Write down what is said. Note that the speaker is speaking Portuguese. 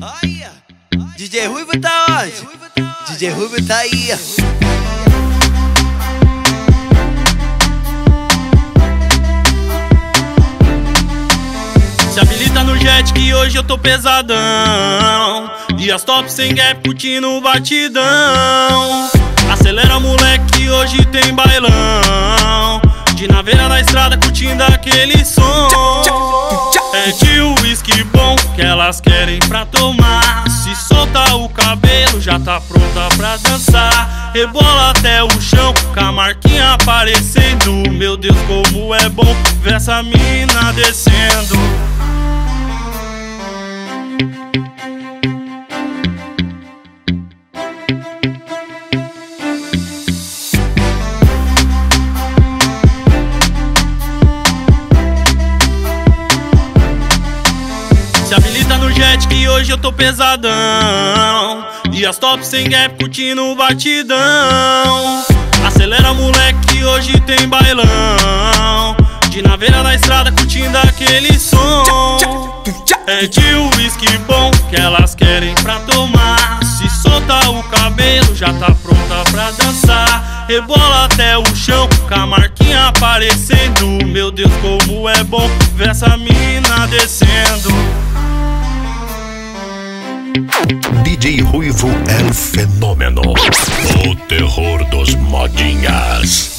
Olha, DJ Rhuivo tá onde? DJ Rhuivo tá aí. Se habilita no jet que hoje eu tô pesadão. E as tops sem gap curtindo o batidão. Acelera moleque que hoje tem bailão. De naveira na estrada curtindo aquele som. É de uísque bom que elas querem pra tomar. Se solta o cabelo, já tá pronta pra dançar. Rebola até o chão, com a marquinha aparecendo. Meu Deus, como é bom ver essa mina descendo. Se habilita no jet que hoje eu tô pesadão. E as tops sem gap curtindo o batidão. Acelera moleque que hoje tem bailão. De naveira na estrada curtindo aquele som. É de uísque bom que elas querem pra tomar. Se solta o cabelo, já tá pronta pra dançar. Rebola até o chão, com a marquinha aparecendo. Meu Deus, como é bom ver essa mina descendo. DJ Rhuivo é o fenômeno, o terror dos modinhas.